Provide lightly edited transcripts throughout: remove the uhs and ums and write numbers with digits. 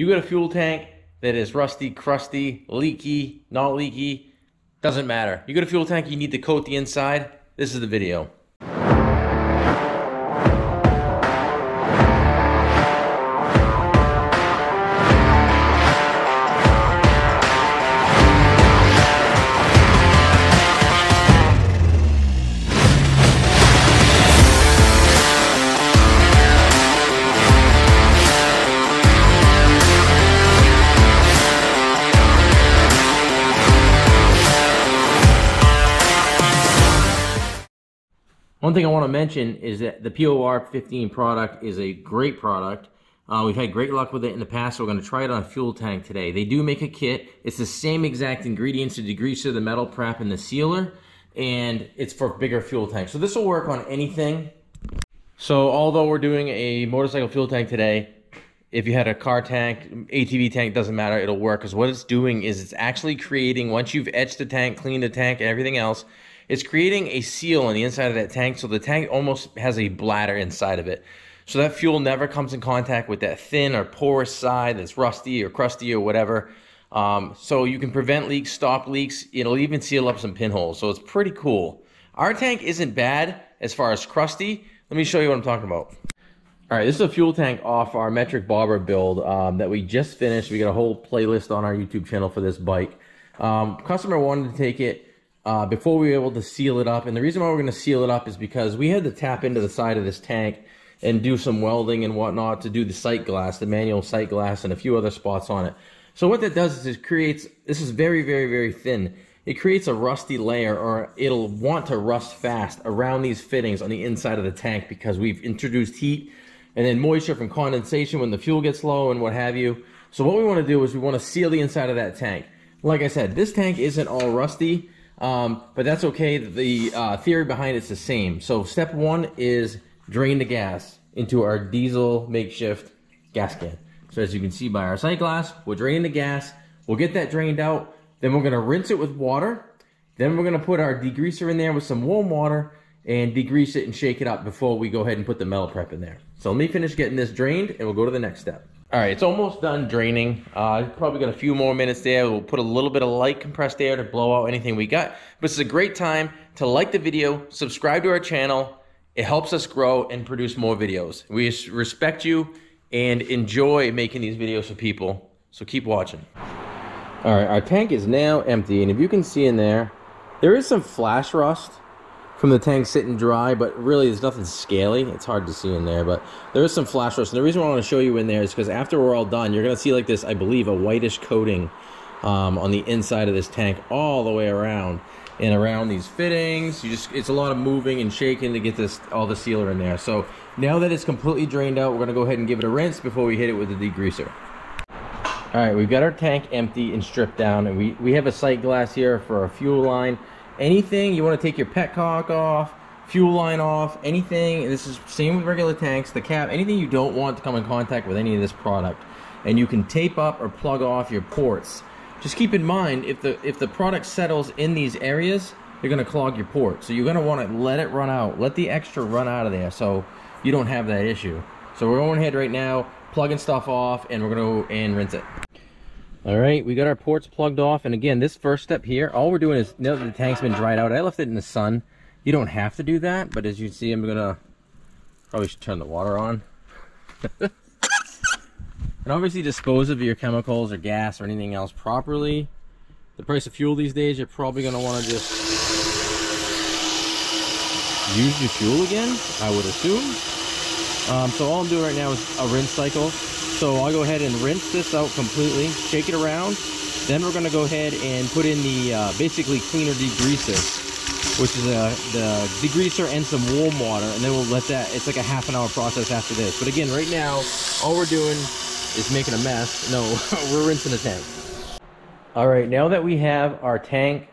You get a fuel tank that is rusty, crusty, leaky, not leaky, doesn't matter. You get a fuel tank, you need to coat the inside. This is the video. One thing I want to mention is that the POR 15 product is a great product. We've had great luck with it in the past, so we're going to try it on a fuel tank today. They do make a kit. It's the same exact ingredients, the degreaser, the metal prep, and the sealer, and it's for bigger fuel tanks. So this will work on anything. So although we're doing a motorcycle fuel tank today, if you had a car tank, ATV tank, doesn't matter, it'll work. Because what it's doing is it's actually creating, once you've etched the tank, cleaned the tank, and everything else, it's creating a seal on the inside of that tank, so the tank almost has a bladder inside of it. So that fuel never comes in contact with that thin or porous side that's rusty or crusty or whatever. So you can prevent leaks, stop leaks. It'll even seal up some pinholes. So it's pretty cool. Our tank isn't bad as far as crusty. Let me show you what I'm talking about. All right, this is a fuel tank off our metric bobber build that we just finished. We got a whole playlist on our YouTube channel for this bike. Customer wanted to take it before we were able to seal it up, and the reason why we're going to seal it up is because we had to tap into the side of this tank and do some welding and whatnot to do the sight glass, the manual sight glass, and a few other spots on it. So what that does is it creates, this is very, very, very thin. It creates a rusty layer, or it'll want to rust fast around these fittings on the inside of the tank because we've introduced heat and then moisture from condensation when the fuel gets low and what have you. So what we want to do is we want to seal the inside of that tank. Like I said, this tank isn't all rusty. But that's okay, the theory behind it's the same. So step one is drain the gas into our diesel makeshift gas can. So as you can see by our sight glass, we're draining the gas, we'll get that drained out, then we're going to rinse it with water, then we're going to put our degreaser in there with some warm water and degrease it and shake it up before we go ahead and put the metal prep in there. So let me finish getting this drained and we'll go to the next step. All right, it's almost done draining. Probably got a few more minutes there. We'll put a little bit of light compressed air to blow out anything we got. But it's a great time to like the video, subscribe to our channel. It helps us grow and produce more videos. We respect you and enjoy making these videos for people. So keep watching. All right, our tank is now empty. And if you can see in there, there is some flash rust from the tank sitting dry, but really there's nothing scaly. It's hard to see in there, but there is some flash rust. And the reason why I want to show you in there is because after we're all done, you're going to see like this, I believe, a whitish coating on the inside of this tank all the way around and around these fittings. It's a lot of moving and shaking to get this all the sealer in there. So now that it's completely drained out, we're going to go ahead and give it a rinse before we hit it with the degreaser. All right, we've got our tank empty and stripped down, and we have a sight glass here for our fuel line. Anything, you want to take your petcock off, fuel line off, anything, and this is same with regular tanks, the cap, anything you don't want to come in contact with any of this product. And you can tape up or plug off your ports. Just keep in mind, if the product settles in these areas, you're going to clog your port. So you're going to want to let it run out, let the extra run out of there so you don't have that issue. So we're going ahead right now, plugging stuff off, and we're going to go and rinse it. All right, we got our ports plugged off, and again, this first step here, all we're doing is, now that the tank's been dried out, I left it in the sun. You don't have to do that, but as you see, I'm gonna probably should turn the water on. And obviously dispose of your chemicals or gas or anything else properly. The price of fuel these days, you're probably gonna wanna just use your fuel again, I would assume. So all I'm doing right now is a rinse cycle. So I'll go ahead and rinse this out completely, shake it around. Then we're gonna go ahead and put in the basically cleaner degreaser, which is the degreaser and some warm water, and then we'll let that, it's like a half an hour process after this. But again, right now, all we're doing is making a mess. No, we're rinsing the tank. All right, now that we have our tank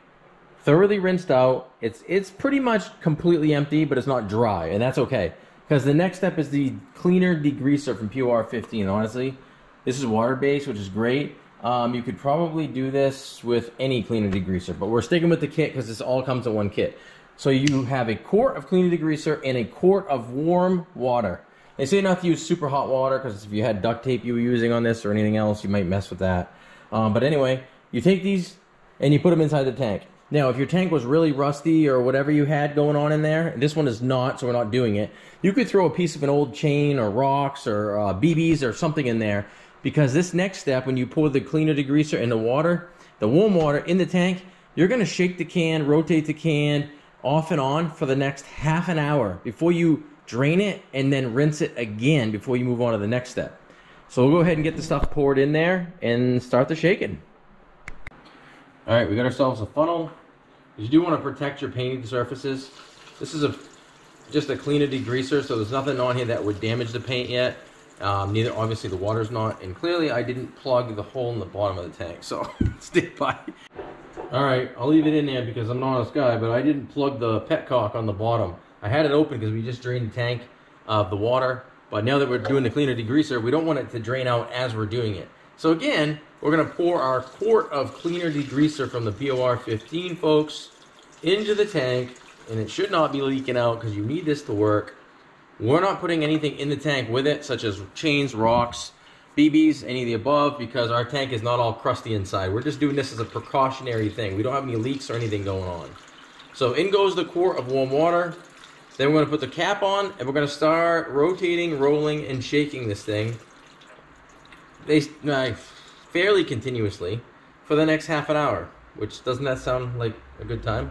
thoroughly rinsed out, it's pretty much completely empty, but it's not dry, and that's okay. Because the next step is the cleaner degreaser from POR 15, honestly. This is water-based, which is great. You could probably do this with any cleaner degreaser, but we're sticking with the kit because this all comes in one kit. So you have a quart of cleaner degreaser and a quart of warm water. They say not to use super hot water because if you had duct tape you were using on this or anything else, you might mess with that. But anyway, you take these and you put them inside the tank. Now, if your tank was really rusty or whatever you had going on in there, and this one is not, so we're not doing it, you could throw a piece of an old chain or rocks or BBs or something in there, because this next step, when you pour the cleaner degreaser in the water, the warm water in the tank, you're going to shake the can, rotate the can off and on for the next half an hour before you drain it and then rinse it again before you move on to the next step. So we'll go ahead and get the stuff poured in there and start the shaking. All right, we got ourselves a funnel. You do want to protect your painting surfaces. This is just a cleaner degreaser, so there's nothing on here that would damage the paint yet. Neither, obviously, the water's not. And clearly, I didn't plug the hole in the bottom of the tank, so stick by. All right, I'll leave it in there because I'm not this guy, but I didn't plug the petcock on the bottom. I had it open because we just drained the tank of the water, but now that we're doing the cleaner degreaser, we don't want it to drain out as we're doing it. So again, we're going to pour our quart of cleaner degreaser from the POR 15, folks, into the tank, and it should not be leaking out because you need this to work. We're not putting anything in the tank with it, such as chains, rocks, BBs, any of the above, because our tank is not all crusty inside. We're just doing this as a precautionary thing. We don't have any leaks or anything going on. So in goes the quart of warm water. Then we're going to put the cap on, and we're going to start rotating, rolling, and shaking this thing. Fairly continuously for the next half an hour, which doesn't that sound like a good time?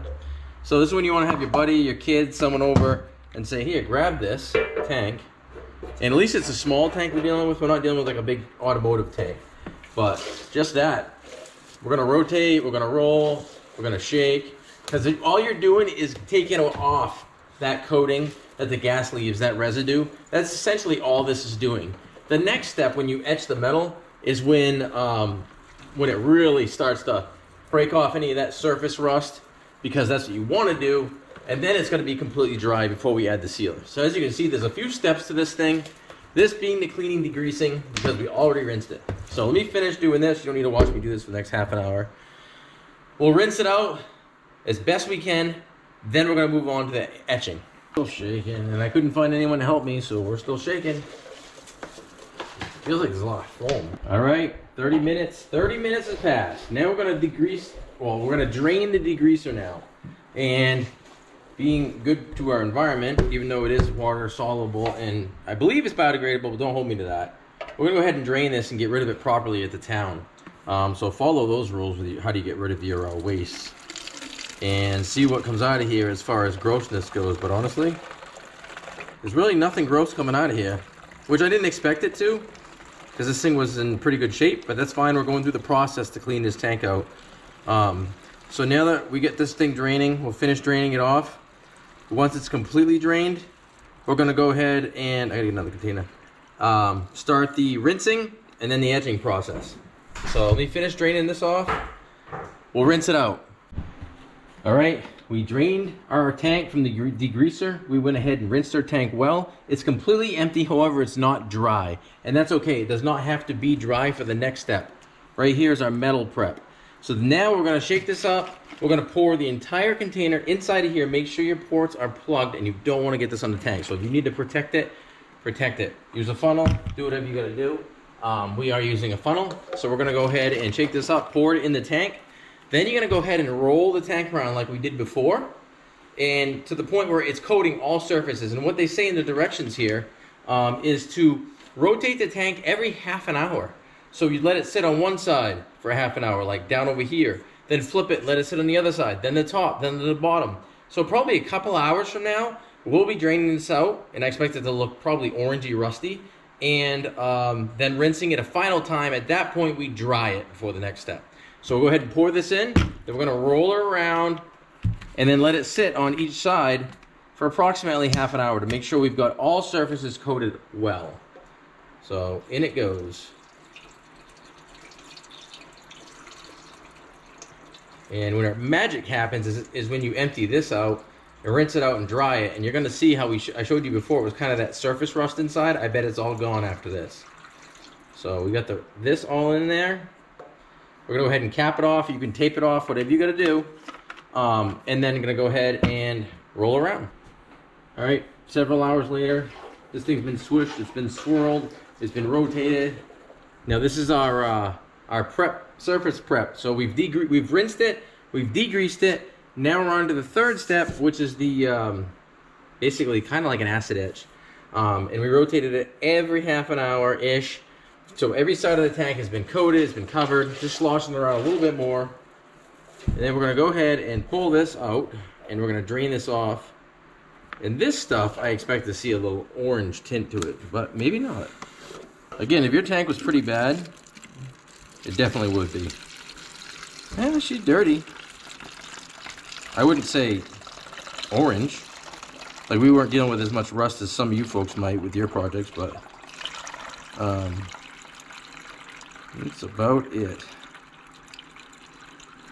So this is when you want to have your buddy, your kid, someone over and say, here, grab this tank. And at least it's a small tank we're dealing with. We're not dealing with like a big automotive tank, but just that. We're going to rotate, we're going to roll, we're going to shake, because all you're doing is taking off that coating that the gas leaves, that residue. That's essentially all this is doing. The next step when you etch the metal is when it really starts to break off any of that surface rust, because that's what you want to do, and then it's going to be completely dry before we add the sealer. So as you can see, there's a few steps to this thing, this being the cleaning degreasing, because we already rinsed it. So let me finish doing this. You don't need to watch me do this for the next half an hour. We'll rinse it out as best we can, then we're going to move on to the etching. Still shaking, and I couldn't find anyone to help me, so we're still shaking. Feels like there's a lot of foam. All right, 30 minutes. 30 minutes has passed. Now we're gonna degrease, well, we're gonna drain the degreaser now. And being good to our environment, even though it is water soluble and I believe it's biodegradable, but don't hold me to that. We're gonna go ahead and drain this and get rid of it properly at the town. So follow those rules with how do you get rid of your waste and see what comes out of here as far as grossness goes. But honestly, there's really nothing gross coming out of here, which I didn't expect it to, because this thing was in pretty good shape, but that's fine. We're going through the process to clean this tank out. So now that we get this thing draining, we'll finish draining it off. Once it's completely drained, we're gonna go ahead and, I gotta get another container, start the rinsing and then the etching process. So let me finish draining this off. We'll rinse it out. All right, we drained our tank from the degreaser. We went ahead and rinsed our tank well. It's completely empty, however, it's not dry. And that's okay, it does not have to be dry for the next step. Right here is our metal prep. So now we're gonna shake this up. We're gonna pour the entire container inside of here. Make sure your ports are plugged and you don't wanna get this on the tank. So if you need to protect it, protect it. Use a funnel, do whatever you gotta do. We are using a funnel. So we're gonna go ahead and shake this up, pour it in the tank. Then you're going to go ahead and roll the tank around like we did before, and to the point where it's coating all surfaces. And what they say in the directions here is to rotate the tank every half an hour. So you let it sit on one side for half an hour, like down over here, then flip it, let it sit on the other side, then the top, then the bottom. So probably a couple hours from now, we'll be draining this out, and I expect it to look probably orangey rusty, and then rinsing it a final time. At that point, we dry it before the next step. So we'll go ahead and pour this in, then we're going to roll it around and then let it sit on each side for approximately half an hour to make sure we've got all surfaces coated well. So in it goes. And when our magic happens is when you empty this out and rinse it out and dry it, and you're going to see how I showed you before, it was kind of that surface rust inside. I bet it's all gone after this. So we got this all in there. We're gonna go ahead and cap it off. You can tape it off, whatever you gotta do. And then I'm gonna go ahead and roll around. All right, several hours later, This thing's been swished, it's been swirled, it's been rotated. Now this is our surface prep. So we've rinsed it, we've degreased it. Now we're on to the third step, which is the basically kind of like an acid etch. And we rotated it every half an hour-ish. So every side of the tank has been coated, it's been covered, just sloshing it around a little bit more. And then we're gonna go ahead and pull this out, and we're gonna drain this off. And this stuff, I expect to see a little orange tint to it, but maybe not. Again, if your tank was pretty bad, it definitely would be. Eh, she's dirty. I wouldn't say orange. Like, we weren't dealing with as much rust as some of you folks might with your projects, but that's about it.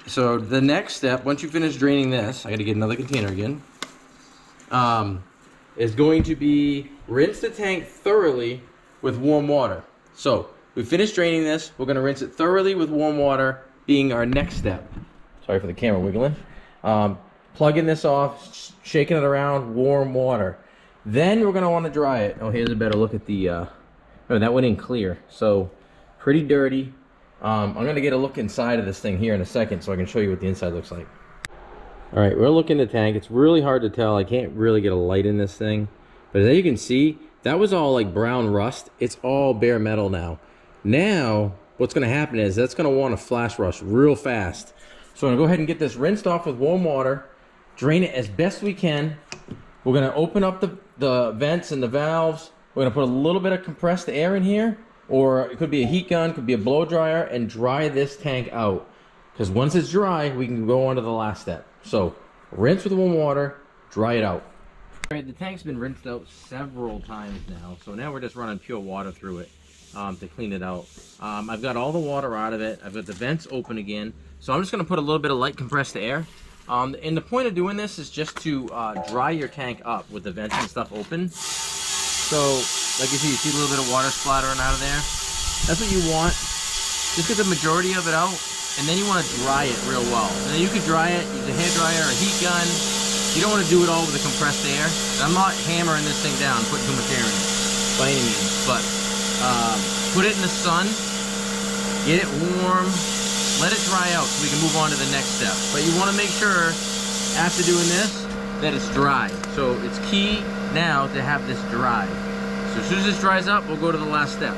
So the next step, once you finish draining this, I gotta get another container again, is going to be rinse the tank thoroughly with warm water. So we finished draining this, we're gonna rinse it thoroughly with warm water, being our next step. Sorry for the camera wiggling. Plugging this off, shaking it around, warm water. Then we're gonna wanna dry it. Oh, here's a better look at the, oh, that went in clear, so pretty dirty. I'm gonna get a look inside of this thing here in a second so I can show you what the inside looks like. All right, we're looking at the tank. It's really hard to tell. I can't really get a light in this thing. But as you can see, that was all like brown rust. It's all bare metal now. Now, what's gonna happen is that's gonna wanna flash rust real fast. So I'm gonna go ahead and get this rinsed off with warm water, drain it as best we can. We're gonna open up the vents and the valves. We're gonna put a little bit of compressed air in here, or it could be a heat gun, could be a blow dryer, and dry this tank out. Because once it's dry, we can go on to the last step. So rinse with warm water, dry it out. All right, the tank's been rinsed out several times now. So now we're just running pure water through it to clean it out. I've got all the water out of it. I've got the vents open again. So I'm just gonna put a little bit of light compressed air. And the point of doing this is just to dry your tank up with the vents and stuff open. So, like you see a little bit of water splattering out of there. That's what you want. Just get the majority of it out, and then you want to dry it real well. And then you can dry it, use a hairdryer or a heat gun. You don't want to do it all with the compressed air. I'm not hammering this thing down, putting too much air in it, by any means. But put it in the sun, get it warm, let it dry out so we can move on to the next step. But you want to make sure, after doing this, that it's dry. So it's key now to have this dry. So as soon as this dries up, we'll go to the last step.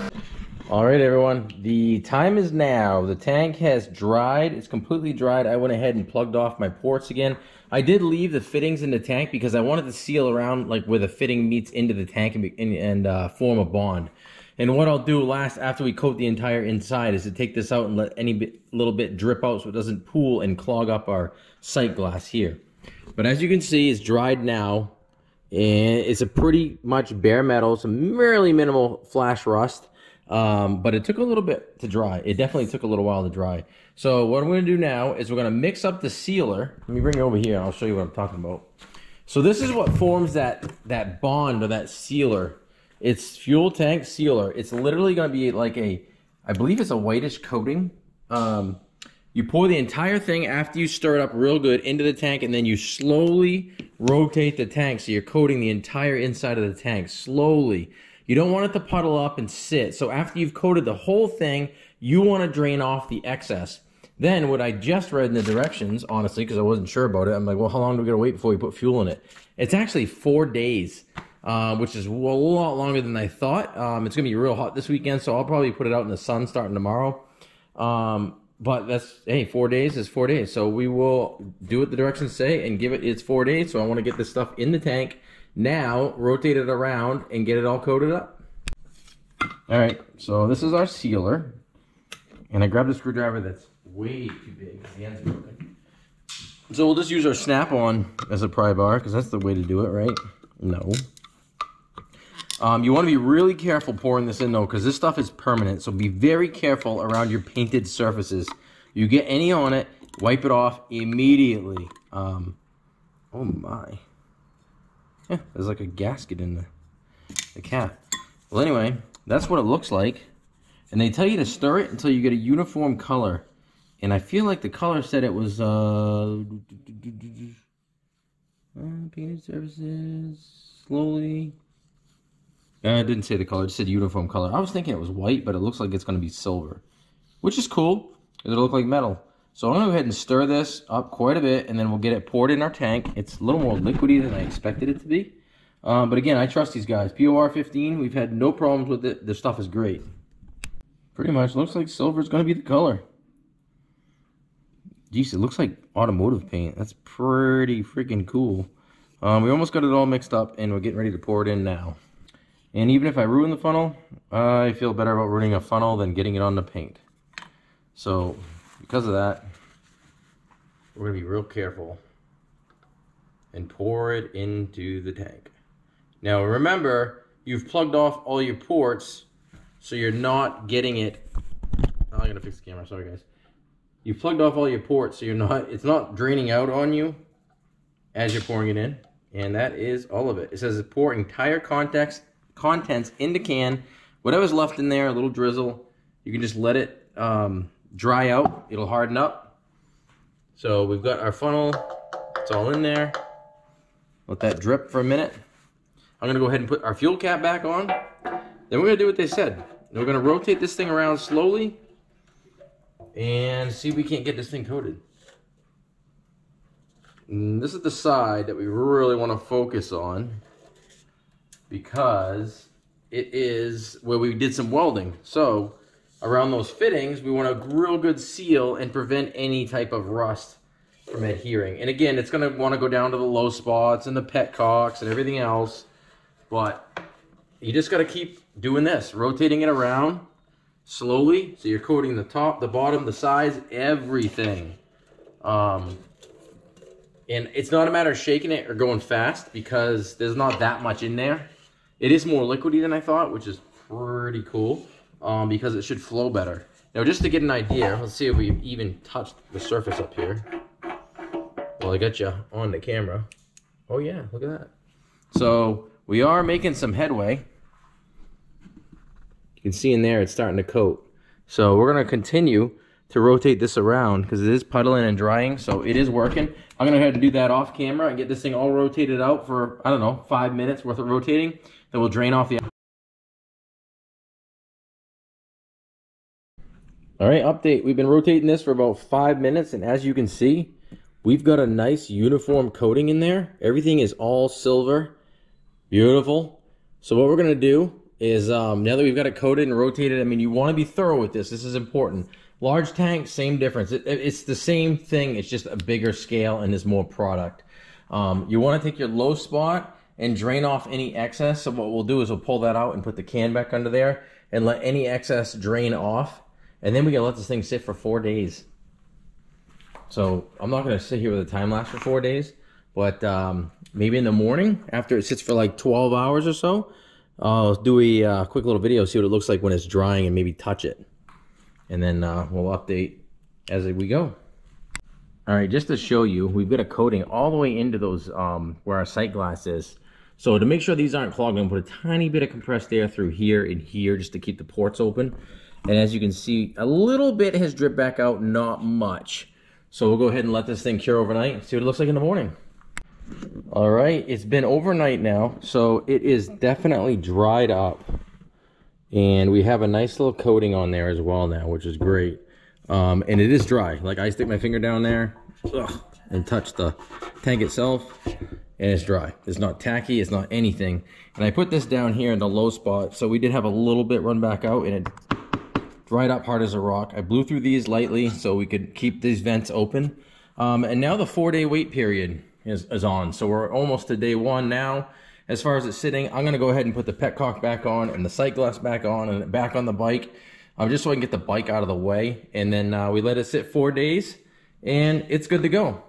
All right, everyone, the time is now. The tank has dried, it's completely dried. I went ahead and plugged off my ports again. I did leave the fittings in the tank because I wanted to seal around like where the fitting meets into the tank and form a bond. And what I'll do last after we coat the entire inside is to take this out and let any little bit drip out so it doesn't pool and clog up our sight glass here. But as you can see, it's dried now, and it's a pretty much bare metal, some really minimal flash rust, but it took a little bit to dry. It definitely took a little while to dry. So what I'm gonna do now is we're gonna mix up the sealer. Let me bring it over here, and I'll show you what I'm talking about. So this is what forms that bond or that sealer. It's fuel tank sealer. It's literally gonna be like a, I believe it's a whitish coating. You pour the entire thing after you stir it up real good into the tank, and then you slowly rotate the tank so you're coating the entire inside of the tank, slowly. You don't want it to puddle up and sit. So after you've coated the whole thing, you want to drain off the excess. Then what I just read in the directions, honestly, because I wasn't sure about it, I'm like, well, how long do we gotta wait before we put fuel in it? It's actually 4 days, which is a lot longer than I thought. It's gonna be real hot this weekend, so I'll probably put it out in the sun starting tomorrow. But that's, hey, 4 days is 4 days. So we will do what the directions say and give it its 4 days. So I want to get this stuff in the tank now, rotate it around, and get it all coated up. All right, so this is our sealer. And I grabbed a screwdriver that's way too big because the end's broken. So we'll just use our Snap-on as a pry bar because that's the way to do it, right? No. You want to be really careful pouring this in, though, because this stuff is permanent. So be very careful around your painted surfaces. You get any on it, wipe it off immediately. Oh, my. Yeah, there's like a gasket in the cap. Well, anyway, that's what it looks like. And they tell you to stir it until you get a uniform color. And I feel like the color said it was... painted surfaces... slowly... I didn't say the color, it just said uniform color. I was thinking it was white, but it looks like it's going to be silver, which is cool because it'll look like metal. So I'm going to go ahead and stir this up quite a bit, and then we'll get it poured in our tank. It's a little more liquidy than I expected it to be. But again, I trust these guys. POR 15, we've had no problems with it. Their stuff is great. Pretty much looks like silver is going to be the color. Jeez, it looks like automotive paint. That's pretty freaking cool. We almost got it all mixed up, and we're getting ready to pour it in now. And even if I ruin the funnel, I feel better about ruining a funnel than getting it on the paint. So because of that, we're going to be real careful and pour it into the tank. Now remember, you've plugged off all your ports, so you're not getting it. Oh, I'm going to fix the camera, sorry guys. You've plugged off all your ports, so you're not, it's not draining out on you as you're pouring it in. And that is all of it. It says pour entire contents into can. Whatever's left in there, a little drizzle, you can just let it dry out. It'll harden up. So we've got our funnel, it's all in there. Let that drip for a minute. I'm gonna go ahead and put our fuel cap back on. Then we're gonna do what they said. We're gonna rotate this thing around slowly and see if we can't get this thing coated. And this is the side that we really wanna focus on, because it is where we did some welding. So around those fittings, we want a real good seal and prevent any type of rust from adhering. And again, it's going to want to go down to the low spots and the petcocks and everything else. But you just got to keep doing this, rotating it around slowly. So you're coating the top, the bottom, the sides, everything. And it's not a matter of shaking it or going fast, because there's not that much in there. It is more liquidy than I thought, which is pretty cool, because it should flow better. Now, just to get an idea, let's see if we've even touched the surface up here. Well, I got you on the camera. Oh yeah, look at that. So we are making some headway. You can see in there, it's starting to coat. So we're gonna continue to rotate this around, because it is puddling and drying, so it is working. I'm gonna go ahead and do that off camera and get this thing all rotated out for, I don't know, 5 minutes worth of rotating. Then we'll drain off the... All right, update. We've been rotating this for about 5 minutes, and as you can see, we've got a nice uniform coating in there. Everything is all silver, beautiful. So what we're gonna do is, now that we've got it coated and rotated, I mean, you wanna be thorough with this. This is important. Large tank, same difference. It's the same thing. It's just a bigger scale and there's more product. You want to take your low spot and drain off any excess. So what we'll do is we'll pull that out and put the can back under there and let any excess drain off. And then we can let this thing sit for 4 days. So I'm not going to sit here with a time lapse for 4 days, but maybe in the morning after it sits for like 12 hours or so, I'll do a quick little video, see what it looks like when it's drying, and maybe touch it. And then we'll update as we go. All right, just to show you, we've got a coating all the way into those where our sight glass is. So to make sure these aren't clogged, I'm gonna put a tiny bit of compressed air through here and here just to keep the ports open. And as you can see, a little bit has dripped back out, not much. So we'll go ahead and let this thing cure overnight and see what it looks like in the morning. All right, it's been overnight now, so it is definitely dried up. And we have a nice little coating on there as well now, which is great. And it is dry. Like, I stick my finger down there and touch the tank itself, and it's dry. It's not tacky, it's not anything. And I put this down here in the low spot, so we did have a little bit run back out, and it dried up hard as a rock. I blew through these lightly so we could keep these vents open. And now the 4 day wait period is on. So we're almost to day one now. As far as it's sitting, I'm gonna go ahead and put the petcock back on and the sight glass back on and back on the bike, just so I can get the bike out of the way. And then we let it sit 4 days and it's good to go.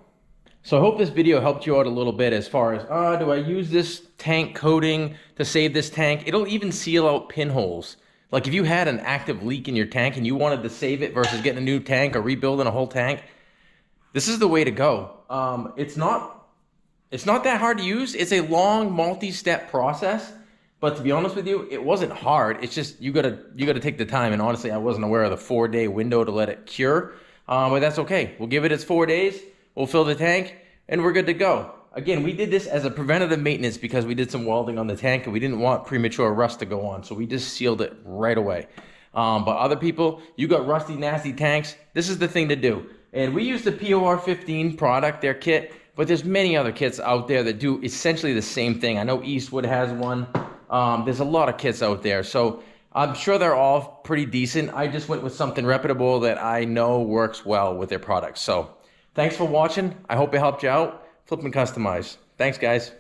So I hope this video helped you out a little bit as far as, do I use this tank coating to save this tank? It'll even seal out pinholes. Like, if you had an active leak in your tank and you wanted to save it versus getting a new tank or rebuilding a whole tank, this is the way to go. It's not that hard to use. It's a long multi-step process, but to be honest with you, it wasn't hard. It's just, you gotta take the time, and honestly, I wasn't aware of the 4 day window to let it cure, but that's okay. We'll give it its 4 days, we'll fill the tank, and we're good to go. Again, we did this as a preventative maintenance because we did some welding on the tank and we didn't want premature rust to go on, so we just sealed it right away. But other people, you got rusty, nasty tanks, this is the thing to do. And we use the POR 15 product, their kit, but there's many other kits out there that do essentially the same thing. I know Eastwood has one. There's a lot of kits out there, so I'm sure they're all pretty decent. I just went with something reputable that I know works well with their products. So thanks for watching. I hope it helped you out. Flippin Customized. Thanks, guys.